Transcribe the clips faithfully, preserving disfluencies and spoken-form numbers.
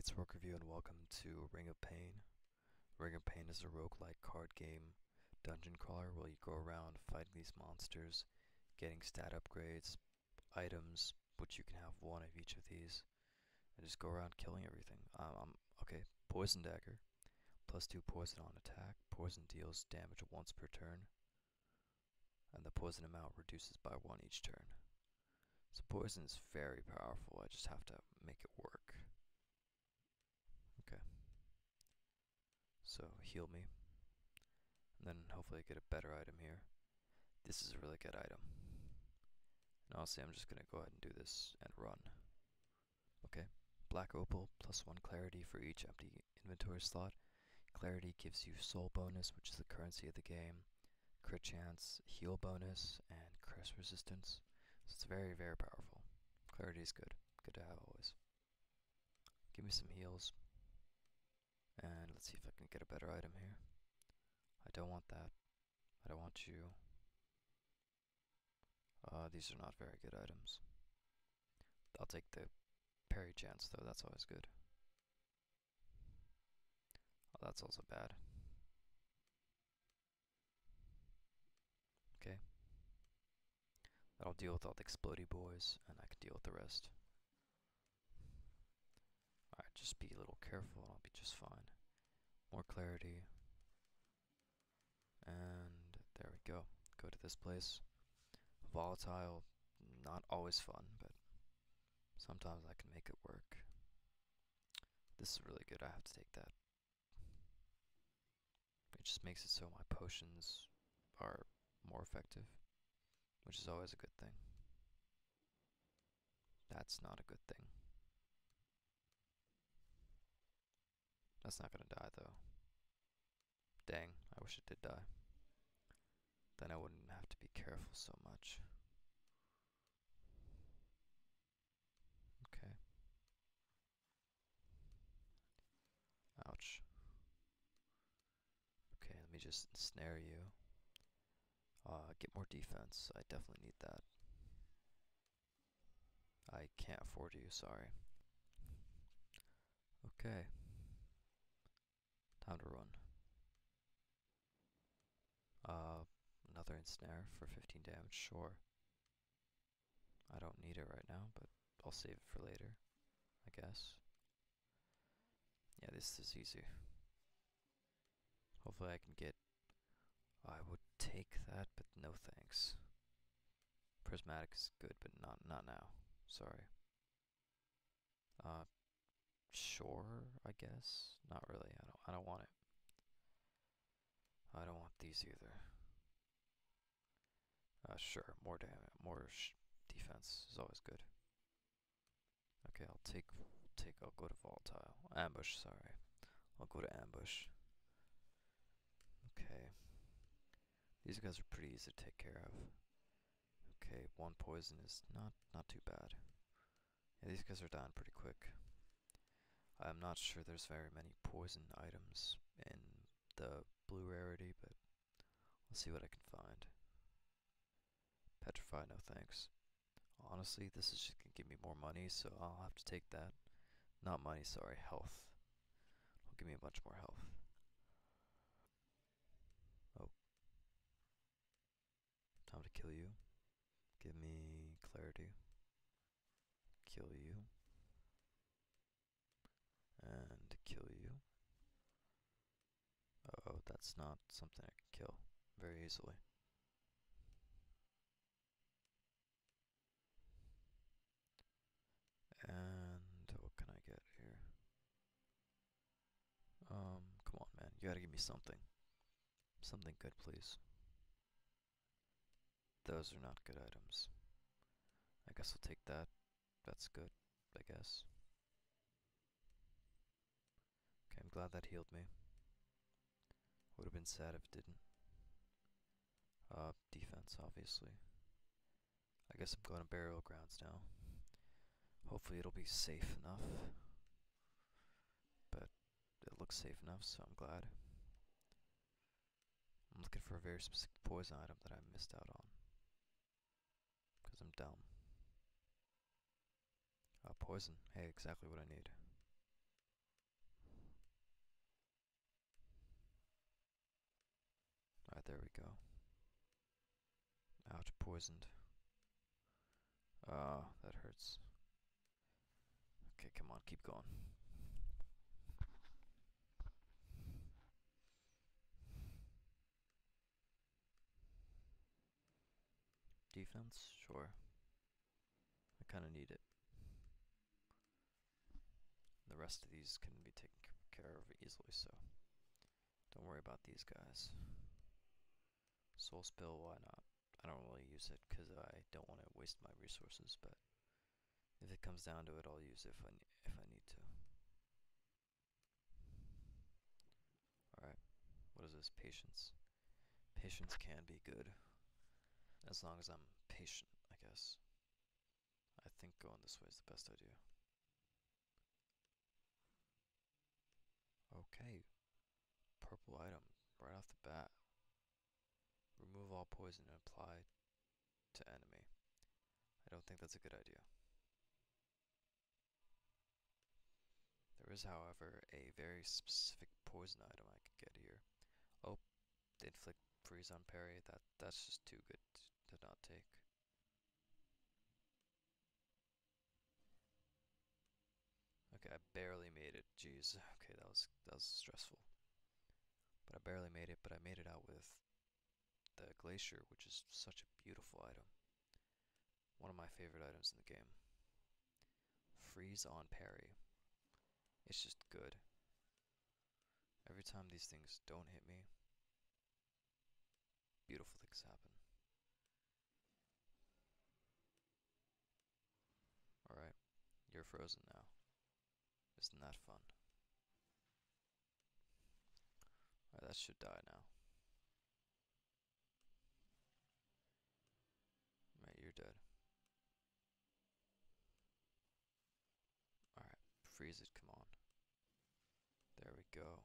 it's Rogue Review and welcome to Ring of Pain. Ring of Pain is a roguelike card game dungeon crawler where you go around fighting these monsters, getting stat upgrades, items, which you can have one of each of these, and just go around killing everything. Um, um okay, Poison Dagger. Plus two poison on attack. Poison deals damage once per turn, and the poison amount reduces by one each turn. So poison is very powerful, I just have to make it work. Okay. So heal me. And then hopefully I get a better item here. This is a really good item. And honestly I'm just gonna go ahead and do this and run. Okay. Black Opal, plus one clarity for each empty inventory slot. Clarity gives you soul bonus, which is the currency of the game, crit chance, heal bonus, and curse resistance. So it's very, very powerful. Clarity is good. Good to have always. Give me some heals. And let's see if I can get a better item here. I don't want that. I don't want you. Uh, these are not very good items. I'll take the parry chance though, that's always good. Oh, that's also bad. Okay. That'll deal with all the explodey boys, and I can deal with the rest. Alright, just be a little careful and I'll be just fine. More clarity. And there we go. Go to this place. Volatile, not always fun, but sometimes I can make it work. This is really good, I have to take that. It just makes it so my potions are more effective, which is always a good thing. That's not a good thing. That's not gonna die though. Dang, I wish it did die. Then I wouldn't have to be careful so much. Okay. Ouch. Okay, let me just ensnare you. Uh, get more defense. I definitely need that. I can't afford you, sorry. Okay. Time to run. Uh, another ensnare for fifteen damage, sure. I don't need it right now, but I'll save it for later, I guess. Yeah, this is easy. Hopefully I can get... I would take that, but no thanks. Prismatic is good, but not, not now. Sorry. Uh... Sure, I guess. Not really. I don't I don't want it. I don't want these either. Uh sure, more damage, more sh defense is always good. Okay, I'll take take I'll go to volatile. Ambush, sorry. I'll go to ambush. Okay. These guys are pretty easy to take care of. Okay, one poison is not not too bad. Yeah, these guys are dying pretty quick. I'm not sure there's very many poison items in the blue rarity, but I'll see what I can find. Petrify, no thanks. Honestly, this is just gonna give me more money, so I'll have to take that. Not money, sorry, health. It'll give me a bunch more health. Oh. Time to kill you. Give me clarity. Kill you. And kill you. Oh, that's not something I can kill very easily. And what can I get here? Um, come on, man. You gotta give me something. Something good, please. Those are not good items. I guess I'll take that. That's good, I guess. Okay, I'm glad that healed me. Would have been sad if it didn't. Uh, defense, obviously. I guess I'm going to burial grounds now. Hopefully it'll be safe enough. But it looks safe enough, so I'm glad. I'm looking for a very specific poison item that I missed out on. Because I'm dumb. Uh, poison. Hey, exactly what I need. we go. Ouch, poisoned. Ah, that hurts. Okay, come on, keep going. Defense? Sure. I kind of need it. The rest of these can be taken care of easily, so don't worry about these guys. Soul Spill, why not? I don't really use it because I don't want to waste my resources, but if it comes down to it, I'll use it if I, if I need to. Alright, what is this? Patience. Patience can be good. As long as I'm patient, I guess. I think going this way is the best idea. Okay. Purple item, right off the bat. Remove all poison and apply to enemy. I don't think that's a good idea. There is, however, a very specific poison item I could get here. Oh, they inflict freeze on parry. That, that's just too good to not take. Okay, I barely made it. Jeez. Okay, that was that was stressful. But I barely made it, but I made it out with the glacier, which is such a beautiful item. One of my favorite items in the game. Freeze on parry. It's just good. Every time these things don't hit me, beautiful things happen. Alright, you're frozen now. Isn't that fun? Alright, that should die now. Alright, you're dead. Alright, freeze it, come on. There we go.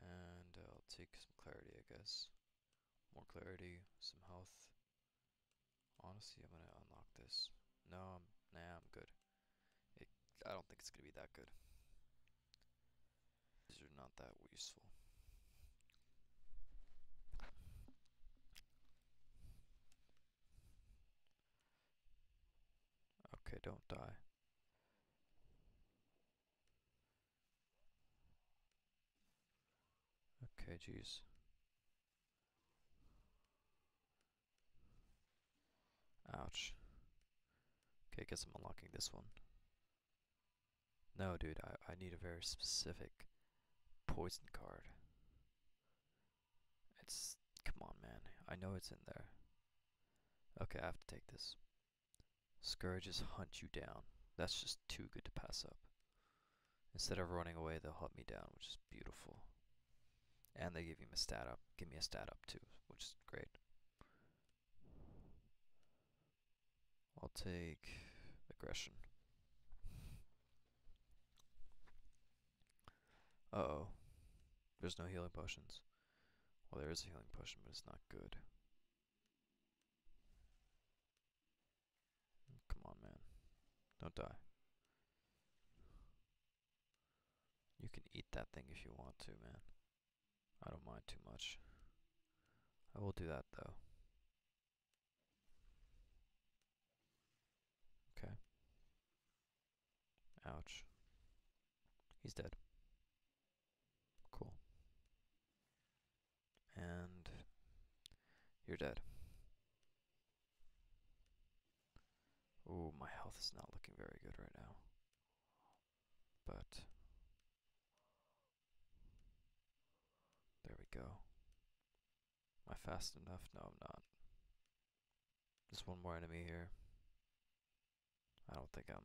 And uh, I'll take some clarity, I guess. More clarity, some health. Honestly, I'm gonna unlock this. No, I'm, nah, I'm good. It, I don't think it's gonna be that good. These are not that useful. Okay, don't die. Okay, jeez. Ouch. Okay, I guess I'm unlocking this one. No, dude, I, I need a very specific poison card. It's... come on, man. I know it's in there. Okay, I have to take this. Scourges hunt you down. That's just too good to pass up. Instead of running away, they'll hunt me down, which is beautiful. And they give me a stat up, give me a stat up too, which is great. I'll take aggression. Uh oh, there's no healing potions. Well, there is a healing potion, but it's not good. Come on, man, don't die. You can eat that thing if you want to, man. I don't mind too much. I will do that, though. Okay. Ouch. He's dead. Cool. And you're dead. Ooh, my health is not looking very good right now. But there we go. Am I fast enough? No, I'm not. Just one more enemy here. I don't think I'm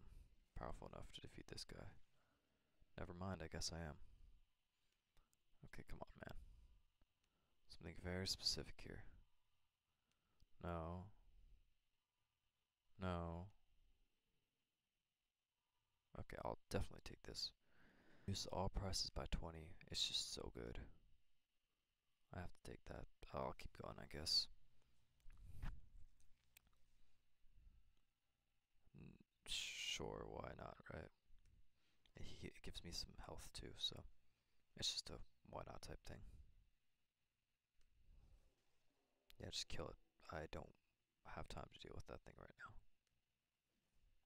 powerful enough to defeat this guy. Never mind, I guess I am. Okay, come on, man. Something very specific here. No. No. Okay, I'll definitely take this. Use all prices by twenty. It's just so good. I have to take that. Oh, I'll keep going, I guess. N sure, why not, right? It, it gives me some health too, so it's just a why not type thing. Yeah, just kill it. I don't have time to deal with that thing right now.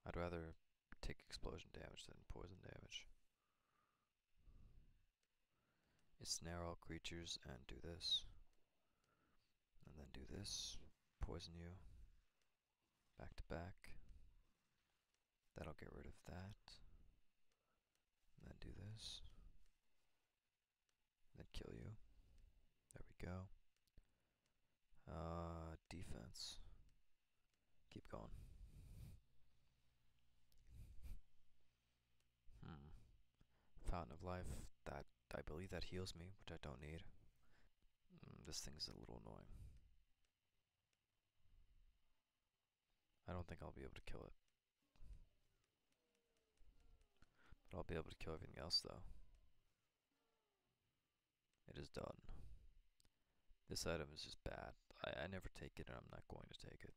I'd rather take explosion damage than poison damage. Ensnare all creatures and do this. And then do this. Poison you. Back to back. That'll get rid of that. And then do this. And then kill you. There we go. Uh, defense. Keep going. Hmm. Fountain of Life. That I believe that heals me, which I don't need. Mm, this thing's a little annoying. I don't think I'll be able to kill it. But I'll be able to kill everything else, though. It is done. This item is just bad. I, I never take it, and I'm not going to take it.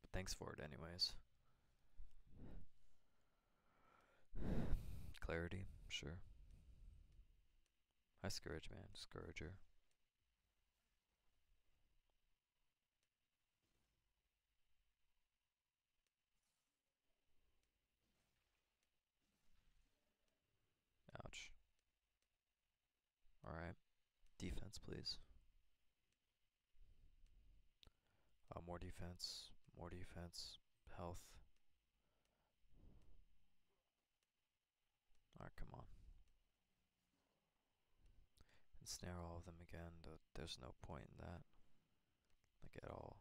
But thanks for it anyways. Clarity, sure. I scourge, man. Scourger. Ouch. Alright. Defense, please. Uh, more defense. More defense. Health. Alright, come on. Ensnare all of them again. Th there's no point in that. Like, at all.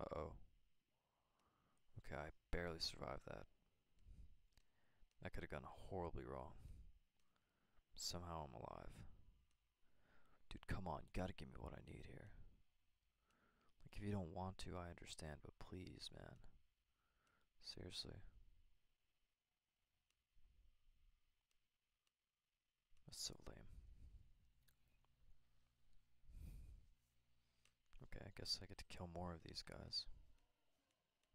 Uh-oh. Okay, I barely survived that. That could have gone horribly wrong. Somehow I'm alive. Dude, come on. You gotta give me what I need here. Like, if you don't want to, I understand, but please, man. Seriously. That's so lame. Okay, I guess I get to kill more of these guys.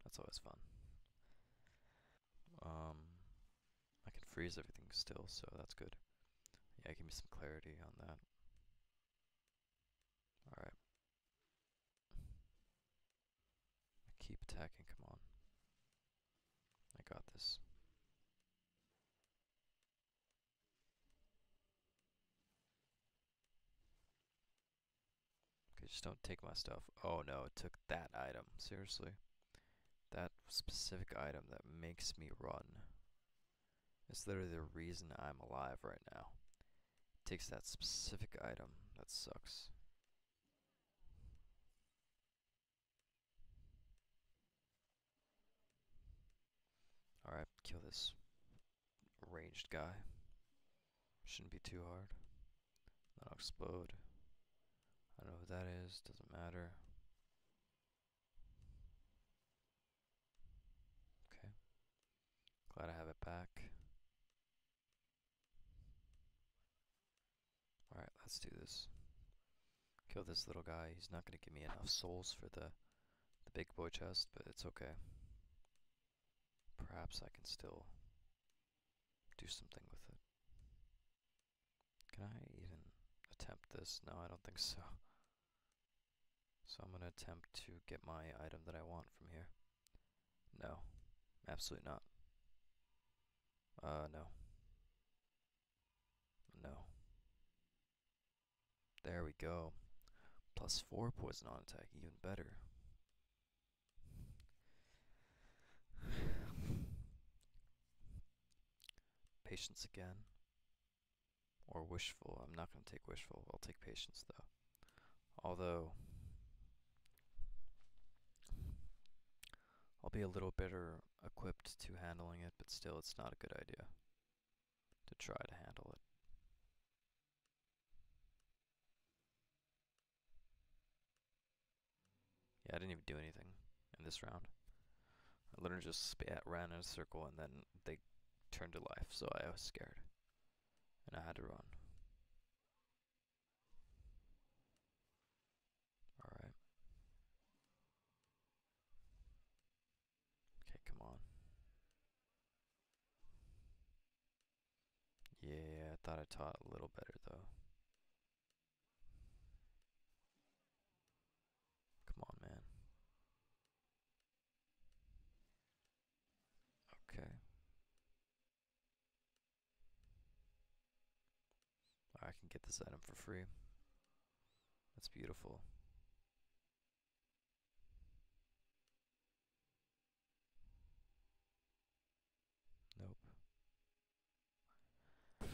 That's always fun. Um, I can freeze everything still, so that's good. Yeah, give me some clarity on that. Alright. I keep attacking, come on. I got this. Okay, just don't take my stuff. Oh no, it took that item. Seriously. That specific item that makes me run. It's literally the reason I'm alive right now. Takes that specific item. That sucks. Alright, kill this ranged guy. Shouldn't be too hard. That'll explode. I don't know who that is, doesn't matter. Okay. Glad I have it back. Alright, let's do this. Kill this little guy. He's not going to give me enough souls for the, the big boy chest, but it's okay. Perhaps I can still do something with it. Can I even attempt this? No, I don't think so. So I'm going to attempt to get my item that I want from here. No. Absolutely not. Uh, no. No. There we go. Plus four poison on attack, even better. Patience again. Or wishful. I'm not going to take wishful. I'll take patience though. Although, I'll be a little better equipped to handling it, but still it's not a good idea to try to handle it. I didn't even do anything in this round. I literally just spat, ran in a circle, and then they turned to life, so I was scared. And I had to run. Alright. Okay, come on. Yeah, I thought I taught a little better, though. get this item for free. That's beautiful. Nope.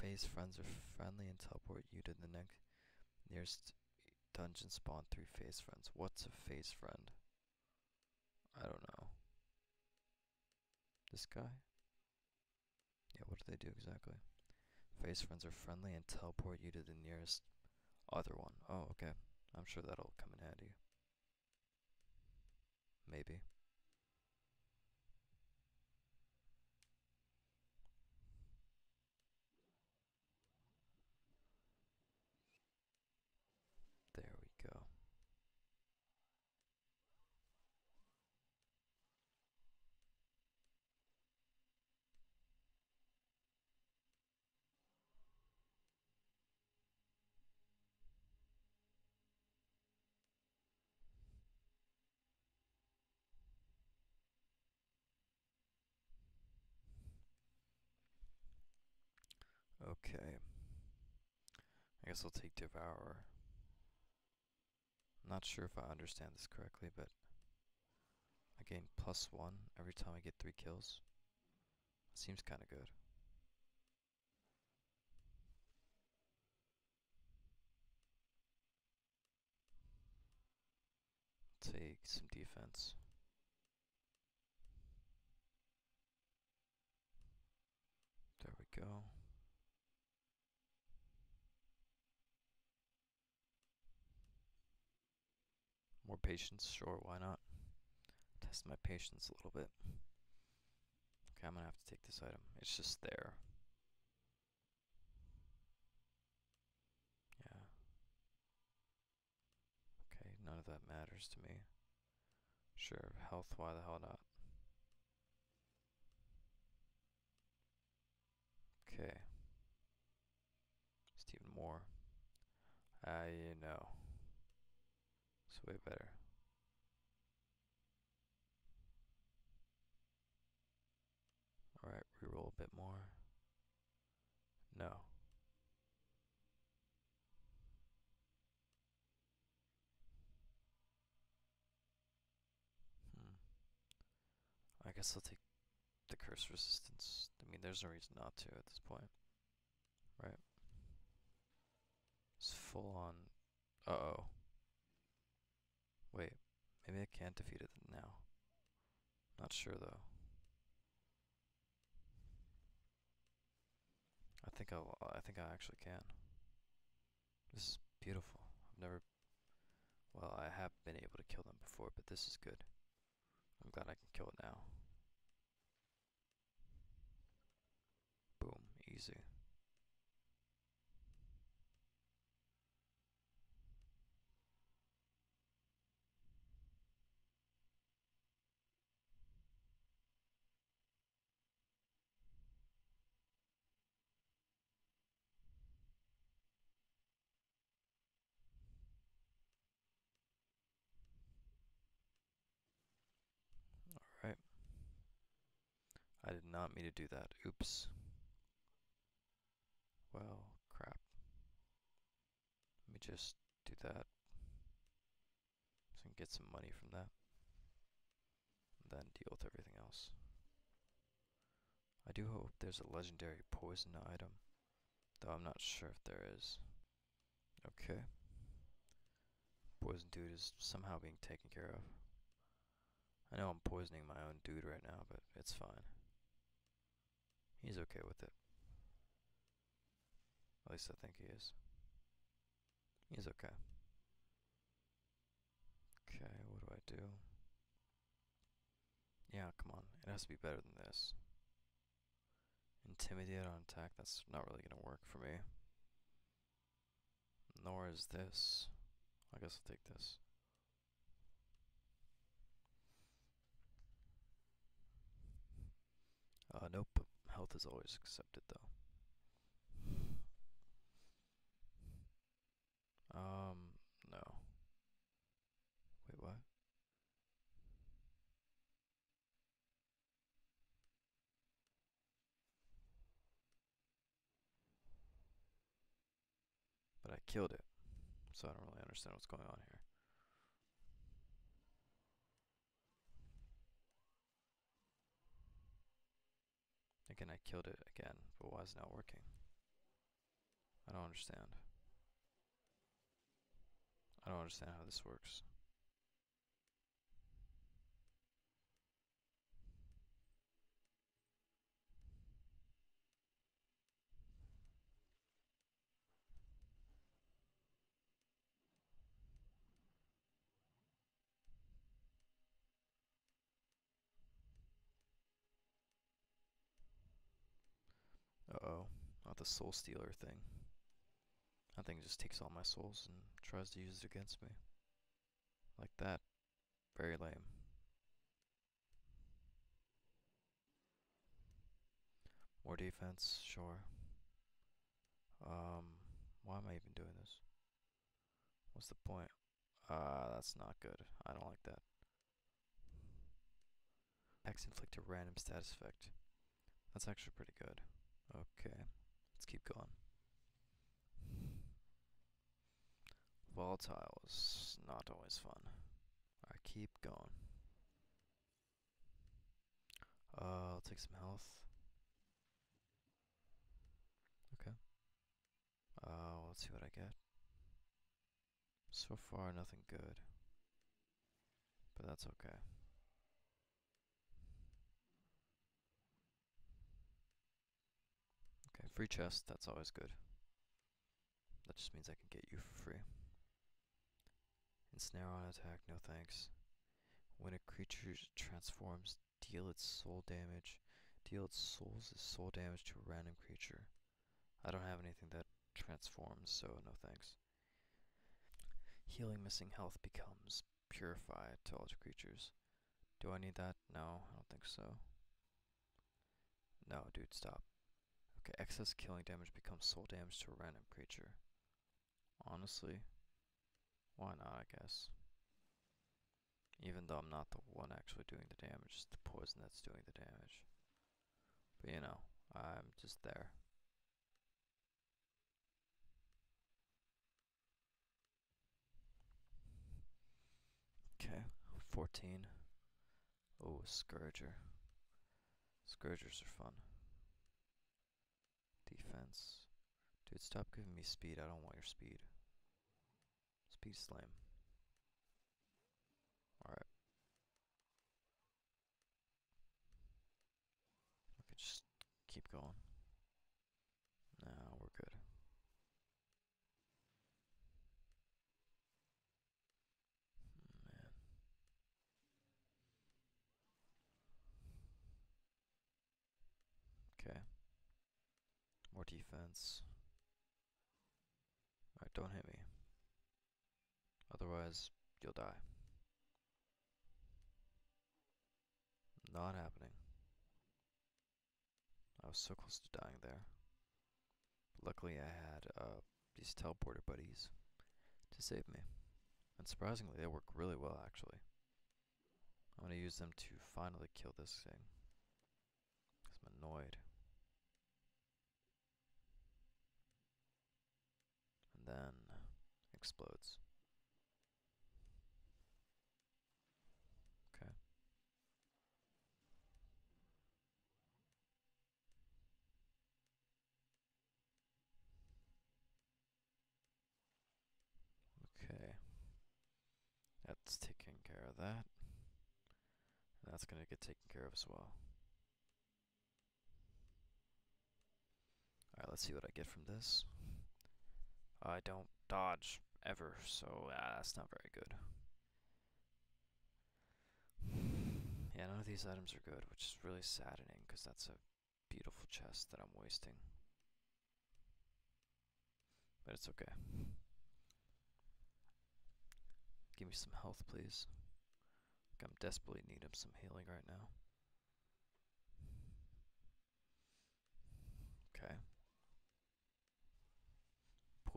Phase friends are friendly and teleport you to the next nearest dungeon spawn through phase friends. What's a phase friend? I don't know. This guy? Yeah, what do they do exactly? Phase friends are friendly and teleport you to the nearest other one. Oh, okay. I'm sure that'll come in handy. Maybe. There we go. Okay, I guess I'll take Devourer. I'm not sure if I understand this correctly, but I gain plus one every time I get three kills. Seems kind of good. Take some defense. There we go. More patience, sure, why not? Test my patience a little bit. Okay, I'm gonna have to take this item. It's just there. Yeah. Okay, none of that matters to me. Sure, health, why the hell not? Okay. Just even more. I know. It's way better. Alright, reroll a bit more. No. Hmm. I guess I'll take the curse resistance. I mean, there's no reason not to at this point. Right? It's full on. Uh-oh. Wait, maybe I can't defeat it now. Not sure though. I think I'll, I think I actually can. This is beautiful. I've never, well, I have been able to kill them before, but this is good. I'm glad I can kill it now. Boom, easy. I did not mean to do that. Oops. Well, crap. Let me just do that. So I can get some money from that. And then deal with everything else. I do hope there's a legendary poison item. Though I'm not sure if there is. Okay. Poison dude is somehow being taken care of. I know I'm poisoning my own dude right now, but it's fine. He's okay with it. At least I think he is. He's okay. Okay, what do I do? Yeah, come on. It has to be better than this. Intimidate on attack, that's not really gonna work for me. Nor is this. I guess I'll take this. Uh, nope. Health is always accepted, though. Um, no. Wait, what? killed it. So I don't really understand what's going on here. Again, I killed it again, but why is it not working? I don't understand. I don't understand how this works. Uh-oh, not the soul stealer thing. That thing just takes all my souls and tries to use it against me. Like that. Very lame. More defense, sure. Um, why am I even doing this? What's the point? Ah, uh, that's not good. I don't like that. Attacks inflict a random status effect. That's actually pretty good. Okay, let's keep going. Volatile is not always fun. Alright, keep going. Uh, I'll take some health. Okay. Uh, let's see what I get. So far, nothing good. But that's okay. Free chest, that's always good. That just means I can get you for free. Ensnare on attack, no thanks. When a creature transforms, deal its soul damage. Deal its souls as soul damage to a random creature. I don't have anything that transforms, so no thanks. Healing missing health becomes purified to all creatures. Do I need that? No, I don't think so. No, dude, stop. Okay, excess killing damage becomes soul damage to a random creature. Honestly, why not, I guess. Even though I'm not the one actually doing the damage, it's the poison that's doing the damage. But you know, I'm just there. Okay, fourteen. Oh, Scourger. Scourgers are fun. Defense. Dude, stop giving me speed. I don't want your speed. Speed slam. Alright. Okay, just keep going. Now we're good. Man. Okay. More defense. Alright, don't hit me. Otherwise, you'll die. Not happening. I was so close to dying there. But luckily, I had uh, these teleporter buddies to save me. And surprisingly, they work really well, actually. I'm going to use them to finally kill this thing. Because I'm annoyed. Then explodes. Okay. Okay. That's taking care of that. And that's going to get taken care of as well. Alright, let's see what I get from this. I don't dodge ever, so uh, that's not very good. Yeah, none of these items are good, which is really saddening, because that's a beautiful chest that I'm wasting. But it's okay. Give me some health, please. I'm desperately in need of some healing right now. Okay.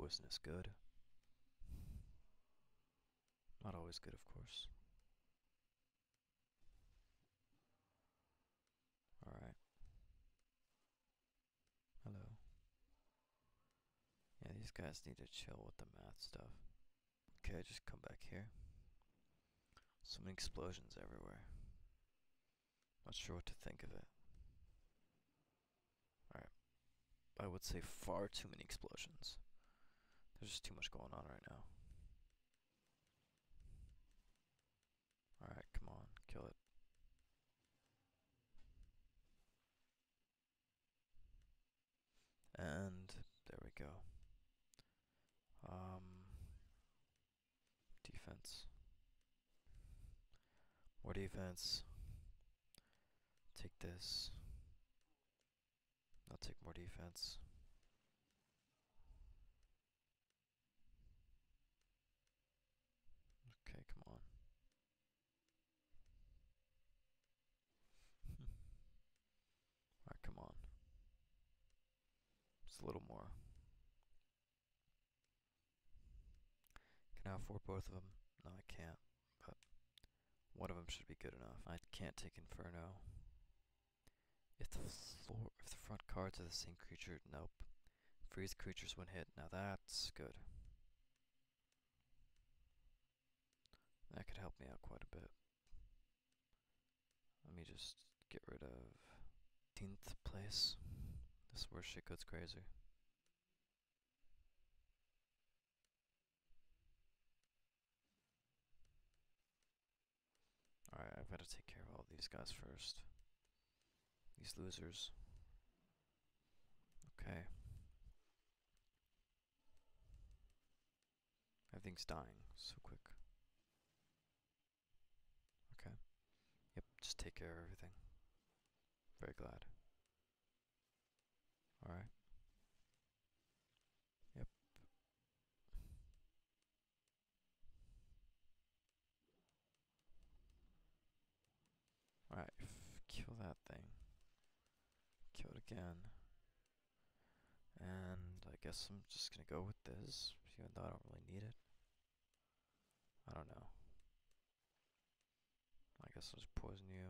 Poison is good. Not always good, of course. Alright. Hello. Yeah, these guys need to chill with the math stuff. Okay, just come back here. So many explosions everywhere. Not sure what to think of it. Alright. I would say far too many explosions. There's just too much going on right now. Alright, come on, kill it. And there we go. Um, defense. More defense. Take this. I'll take more defense. Okay, come on. Alright, come on. Just a little more. Can I afford both of them? No, I can't, but one of them should be good enough. I can't take Inferno. If the floor, if the front cards are the same creature, nope. Freeze creatures when hit. Now that's good. That could help me out quite a bit. Let me just get rid of tenth place. This is where shit goes crazy. Alright, I've got to take care of all these guys first. These losers. Okay. Everything's dying so quick. Okay. Yep, just take care of everything. Very glad. Alright. Yep. Alright, kill that thing. Kill it again. And I guess I'm just gonna go with this, even though I don't really need it. I don't know. I guess I'll just poison you.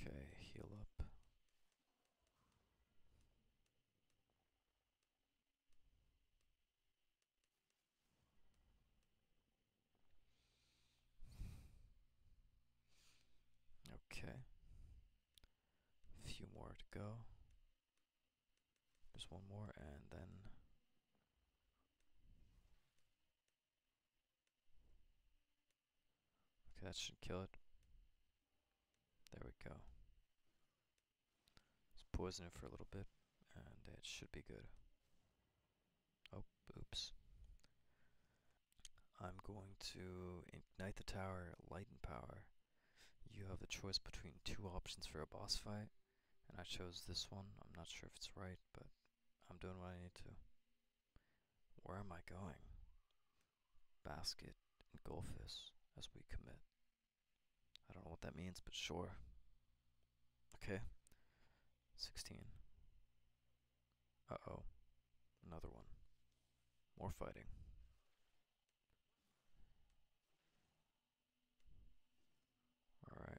Okay, heal up. Okay. A few more to go. There's one more and then... Okay, that should kill it. There we go. Let's poison it for a little bit, and it should be good. Oh, oops. I'm going to ignite the tower, lighten power. You have the choice between two options for a boss fight, and I chose this one. I'm not sure if it's right, but I'm doing what I need to. Where am I going? Basket and Goldfish as we commit. I don't know what that means, but sure. Okay. sixteen. Uh-oh. Another one. More fighting. Alright.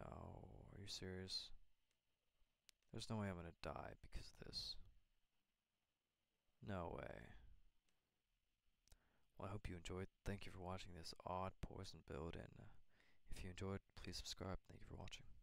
No, are you serious? There's no way I'm gonna die because of this. No way. Well, I hope you enjoyed. Thank you for watching this odd poison build, and uh, if you enjoyed, please subscribe. Thank you for watching.